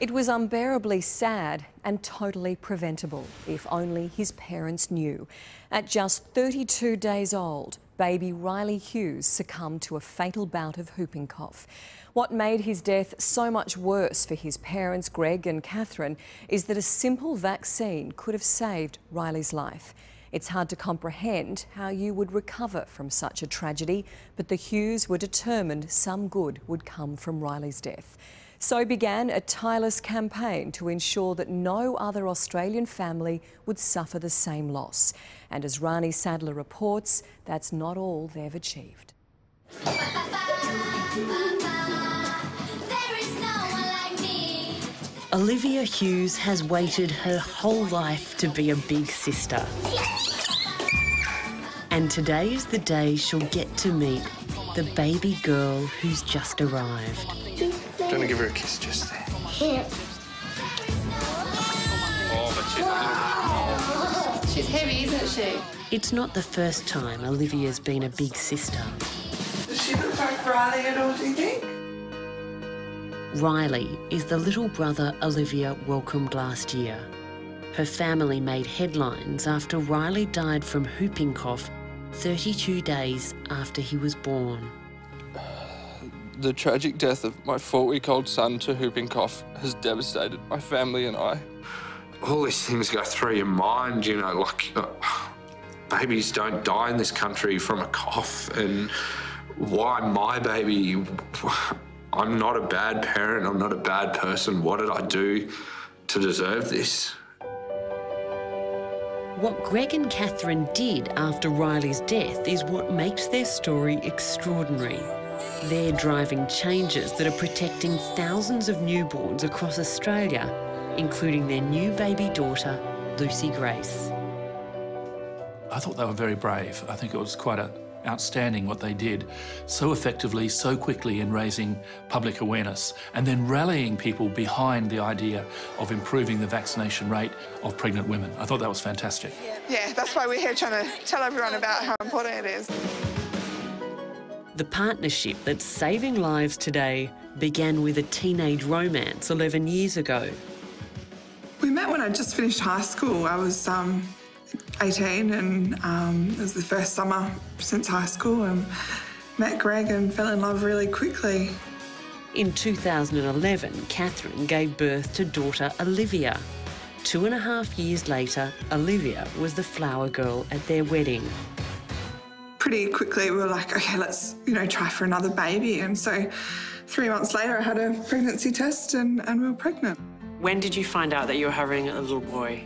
It was unbearably sad and totally preventable, if only his parents knew. At just 32 days old, baby Riley Hughes succumbed to a fatal bout of whooping cough. What made his death so much worse for his parents, Greg and Catherine, is that a simple vaccine could have saved Riley's life. It's hard to comprehend how you would recover from such a tragedy, but the Hughes were determined some good would come from Riley's death. So began a tireless campaign to ensure that no other Australian family would suffer the same loss. And as Rani Sadler reports, that's not all they've achieved. Olivia Hughes has waited her whole life to be a big sister. And today's the day she'll get to meet the baby girl who's just arrived. Do you want to give her a kiss just there? Yeah. Oh, but she's heavy, isn't she? It's not the first time Olivia's been a big sister. Does she look like Riley at all, do you think? Riley is the little brother Olivia welcomed last year. Her family made headlines after Riley died from whooping cough 32 days after he was born. The tragic death of my 4-week-old son to whooping cough has devastated my family and I. All these things go through your mind, you know, like babies don't die in this country from a cough, and why my baby? I'm not a bad parent, I'm not a bad person. What did I do to deserve this? What Greg and Catherine did after Riley's death is what makes their story extraordinary. They're driving changes that are protecting thousands of newborns across Australia, including their new baby daughter, Lucy Grace. I thought they were very brave. I think it was quite outstanding what they did, so effectively, so quickly in raising public awareness and then rallying people behind the idea of improving the vaccination rate of pregnant women. I thought that was fantastic. Yeah, that's why we're here trying to tell everyone about how important it is. The partnership that's saving lives today began with a teenage romance 11 years ago. We met when I just finished high school. I was 18 and it was the first summer since high school, and met Greg and fell in love really quickly. In 2011, Catherine gave birth to daughter Olivia. 2.5 years later, Olivia was the flower girl at their wedding. Pretty quickly we were like, okay, let's, you know, try for another baby. And so 3 months later I had a pregnancy test and we were pregnant. When did you find out that you were having a little boy?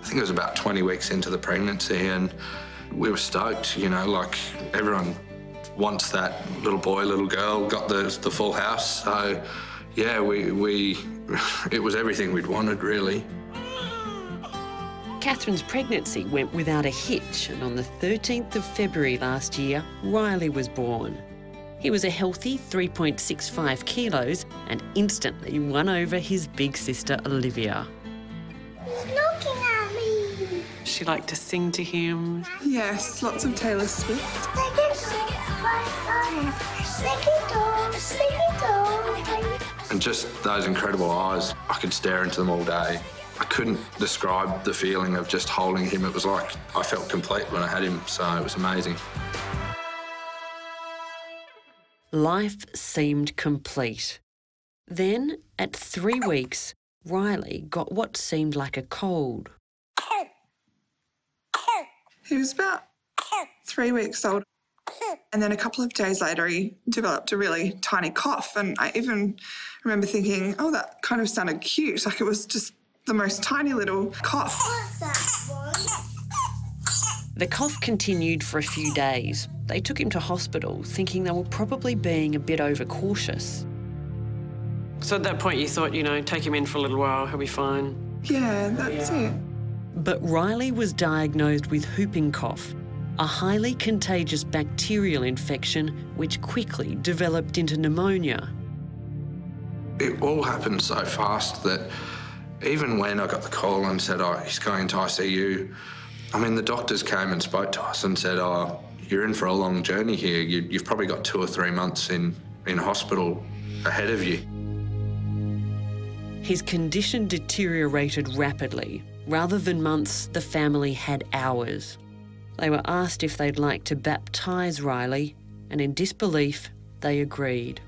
I think it was about 20 weeks into the pregnancy, and we were stoked, you know, like everyone wants that little boy, little girl, got the full house. So yeah, we it was everything we'd wanted, really. Catherine's pregnancy went without a hitch, and on the 13th of February last year, Riley was born. He was a healthy 3.65 kilos and instantly won over his big sister, Olivia. He's looking at me. She liked to sing to him. Yes, lots of Taylor Swift. And just those incredible eyes, I could stare into them all day. I couldn't describe the feeling of just holding him. It was like I felt complete when I had him, so it was amazing. Life seemed complete. Then, at 3 weeks, Riley got what seemed like a cold. He was about 3 weeks old, and then a couple of days later he developed a really tiny cough, and I even remember thinking, oh, that kind of sounded cute, like it was just the most tiny little cough. The cough continued for a few days. They took him to hospital thinking they were probably being a bit overcautious. So at that point you thought, you know, take him in for a little while, he'll be fine. Yeah, that's it. But Riley was diagnosed with whooping cough, a highly contagious bacterial infection which quickly developed into pneumonia. It all happened so fast that even when I got the call and said, oh, he's going to ICU, I mean, the doctors came and spoke to us and said, oh, you're in for a long journey here. You've probably got 2 or 3 months in hospital ahead of you. His condition deteriorated rapidly. Rather than months, the family had hours. They were asked if they'd like to baptise Riley, and in disbelief, they agreed.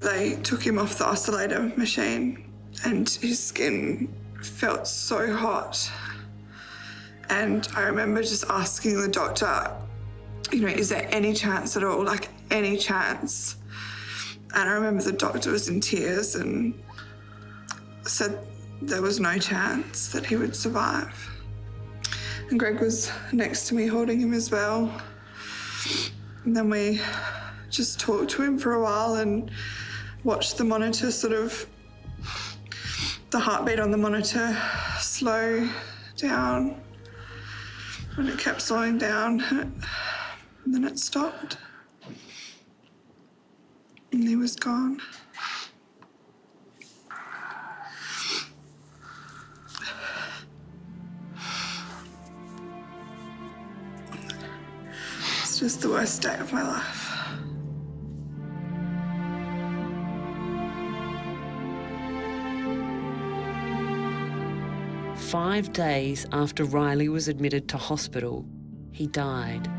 They took him off the isolator machine and his skin felt so hot. And I remember just asking the doctor, you know, is there any chance at all, like any chance? And I remember the doctor was in tears and said there was no chance that he would survive. And Greg was next to me holding him as well. And then we just talked to him for a while and watched the monitor, sort of the heartbeat on the monitor slow down. And it kept slowing down and then it stopped. And he was gone. It's just the worst day of my life. Five days after Riley was admitted to hospital, he died.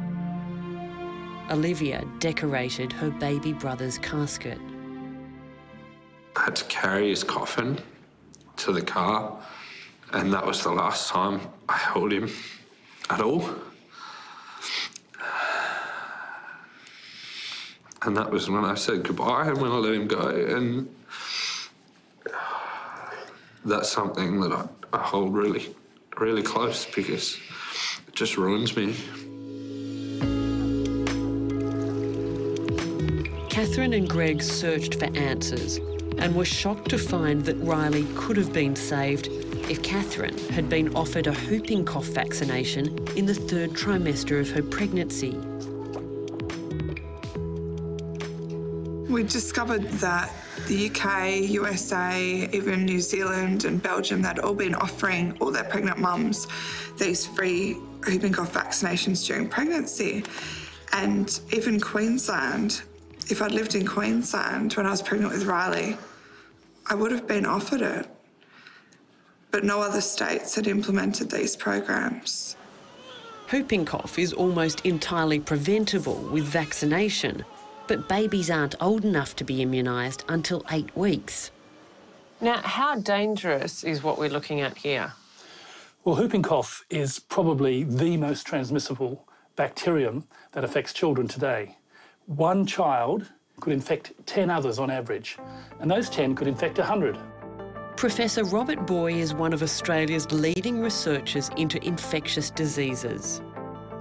Olivia decorated her baby brother's casket. I had to carry his coffin to the car, and that was the last time I held him at all. And that was when I said goodbye and when I let him go, and that's something that I hold really, really close because it just ruins me. Catherine and Greg searched for answers and were shocked to find that Riley could have been saved if Catherine had been offered a whooping cough vaccination in the third trimester of her pregnancy. We discovered that the UK, USA, even New Zealand and Belgium, they'd all been offering all their pregnant mums these free whooping cough vaccinations during pregnancy. And even Queensland, if I'd lived in Queensland when I was pregnant with Riley, I would have been offered it. But no other states had implemented these programs. Whooping cough is almost entirely preventable with vaccination, but babies aren't old enough to be immunised until 8 weeks. Now, how dangerous is what we're looking at here? Well, whooping cough is probably the most transmissible bacterium that affects children today. One child could infect 10 others on average, and those 10 could infect 100. Professor Robert Boyd is one of Australia's leading researchers into infectious diseases.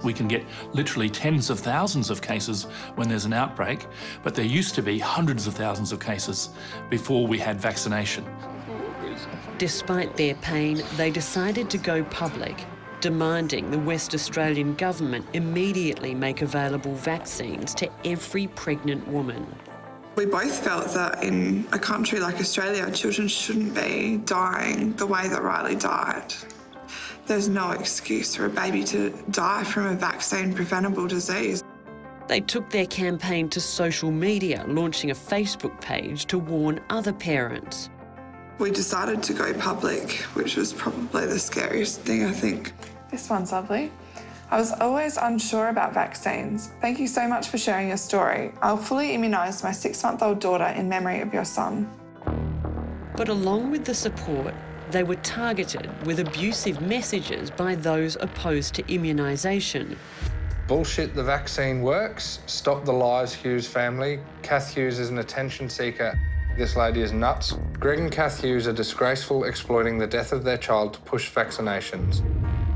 We can get literally tens of thousands of cases when there's an outbreak, but there used to be hundreds of thousands of cases before we had vaccination. Despite their pain, they decided to go public, demanding the West Australian government immediately make available vaccines to every pregnant woman. We both felt that in a country like Australia, children shouldn't be dying the way that Riley died. There's no excuse for a baby to die from a vaccine-preventable disease. They took their campaign to social media, launching a Facebook page to warn other parents. We decided to go public, which was probably the scariest thing, I think. This one's lovely. I was always unsure about vaccines. Thank you so much for sharing your story. I'll fully immunise my 6-month-old daughter in memory of your son. But along with the support, they were targeted with abusive messages by those opposed to immunisation. Bullshit, the vaccine works. Stop the lies, Hughes family. Kath Hughes is an attention seeker. This lady is nuts. Greg and Kath Hughes are disgraceful, exploiting the death of their child to push vaccinations.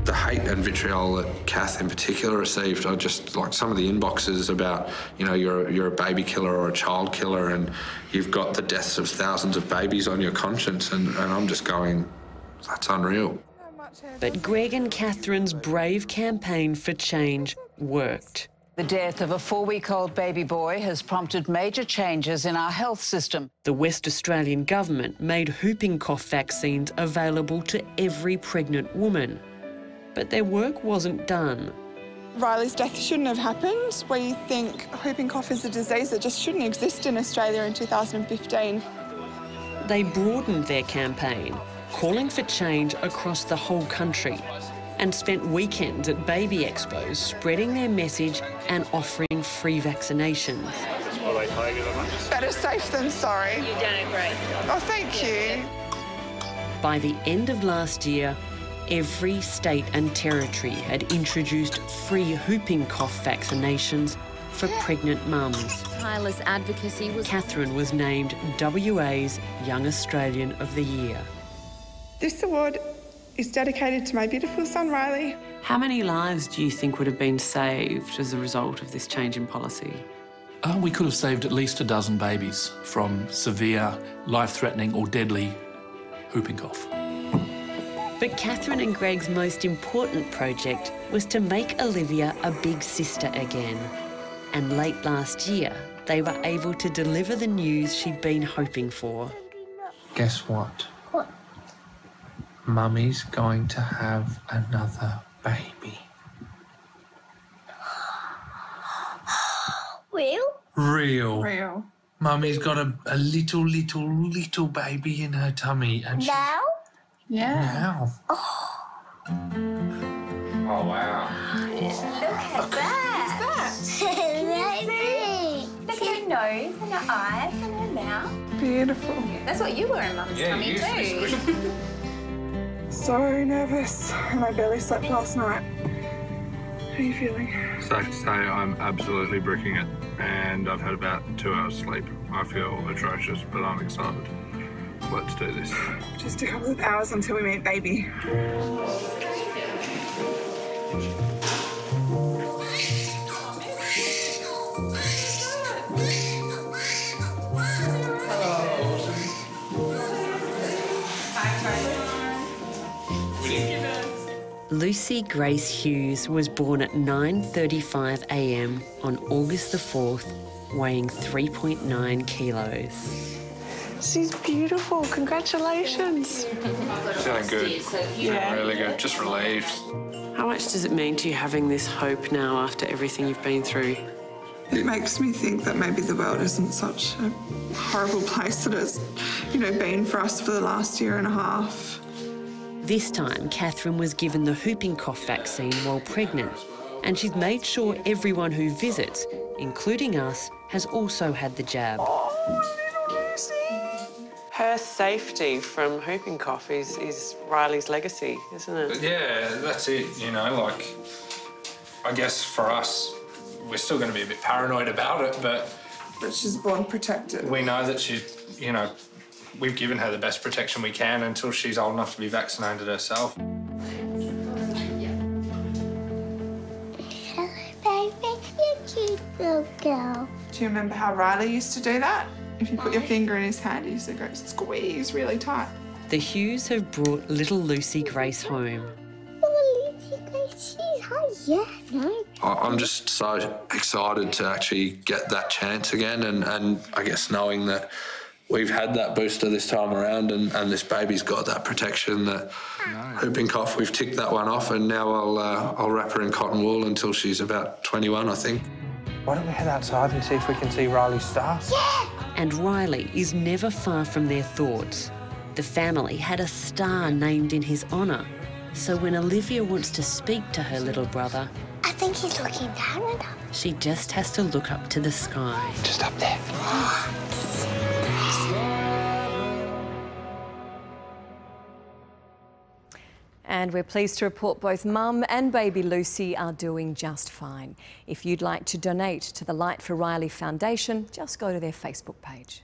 The hate and vitriol that Kath in particular received are just like some of the inboxes about, you know, you're a baby killer or a child killer and you've got the deaths of thousands of babies on your conscience, and I'm just going, that's unreal. But Greg and Catherine's brave campaign for change worked. The death of a 4-week-old baby boy has prompted major changes in our health system. The West Australian government made whooping cough vaccines available to every pregnant woman. But their work wasn't done. Riley's death shouldn't have happened. We think whooping cough is a disease that just shouldn't exist in Australia in 2015. They broadened their campaign, calling for change across the whole country, and spent weekends at baby expos spreading their message and offering free vaccinations. Better safe than sorry. You've done it great. Oh, thank you. By the end of last year, every state and territory had introduced free whooping cough vaccinations for pregnant mums. Tireless advocacy was... Catherine was named WA's Young Australian of the Year. This award is dedicated to my beautiful son, Riley. How many lives do you think would have been saved as a result of this change in policy? We could have saved at least a dozen babies from severe, life-threatening or deadly whooping cough. But Catherine and Greg's most important project was to make Olivia a big sister again. And late last year, they were able to deliver the news she'd been hoping for. Guess what? What? Mummy's going to have another baby. Real. Mummy's got a little baby in her tummy. And now? Now. Oh, wow. Look at that. Who's that? Look at her nose and her eyes and her mouth. Beautiful. That's what you were in Mum's tummy too. So nervous, and I barely slept last night. How are you feeling? Safe to say I'm absolutely bricking it, and I've had about 2 hours sleep. I feel atrocious, but I'm excited. Let's do this. Just a couple of hours until we meet baby. Lucy Grace Hughes was born at 9:35 a.m. on August the 4th, weighing 3.9 kilos. She's beautiful. Congratulations. Feeling good. Yeah. Really good. Just relieved. How much does it mean to you having this hope now after everything you've been through? It makes me think that maybe the world isn't such a horrible place that it's, you know, been for us for the last year and a half. This time, Catherine was given the whooping cough vaccine while pregnant, and she's made sure everyone who visits, including us, has also had the jab. Her safety from whooping cough is Riley's legacy, isn't it? Yeah, that's it, you know, like, I guess for us, we're still going to be a bit paranoid about it, but she's born protected. We know that she's, you know, we've given her the best protection we can until she's old enough to be vaccinated herself. Hello, baby. You cute little girl. Do you remember how Riley used to do that? If you put your finger in his hand, he's going to squeeze really tight. The Hughes have brought little Lucy Grace home. Oh, Lucy Grace, she's home. Yeah, no. I'm just so excited to actually get that chance again, and I guess knowing that we've had that booster this time around, and this baby's got that protection, that whooping cough, we've ticked that one off, and now I'll wrap her in cotton wool until she's about 21, I think. Why don't we head outside and see if we can see Riley's star? Yeah! And Riley is never far from their thoughts. The family had a star named in his honour, so when Olivia wants to speak to her little brother... I think he's looking down at her. She just has to look up to the sky. Just up there. And we're pleased to report both mum and baby Lucy are doing just fine. If you'd like to donate to the Light for Riley Foundation, just go to their Facebook page.